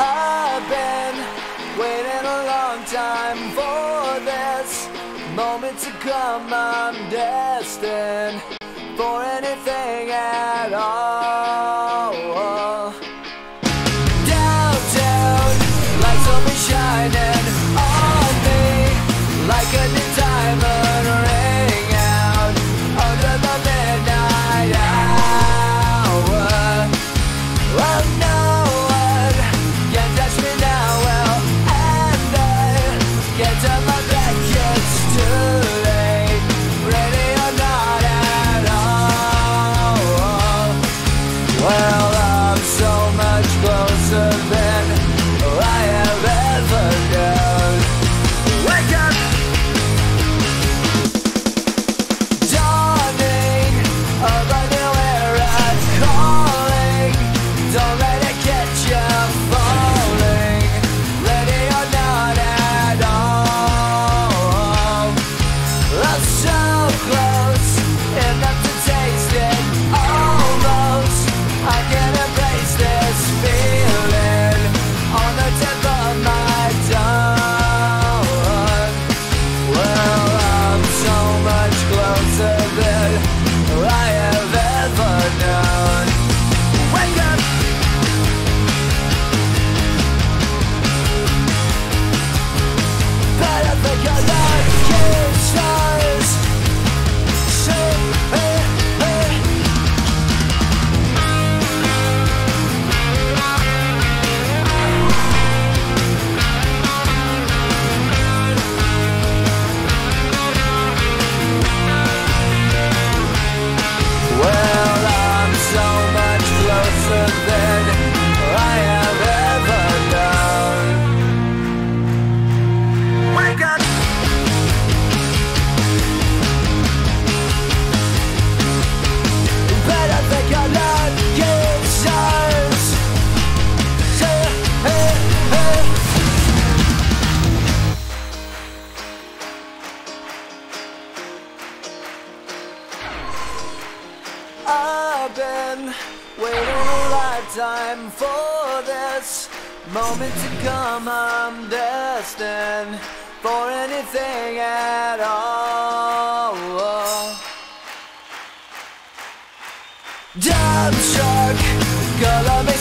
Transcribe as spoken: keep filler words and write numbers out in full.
I've been waiting a long time for this moment to come. I'm destined for anything at all. Downtown, lights will be shining on me like a new diamond ring. I've been waiting a lifetime for this moment to come. I'm destined for anything at all. Dumb shark, girl, I'm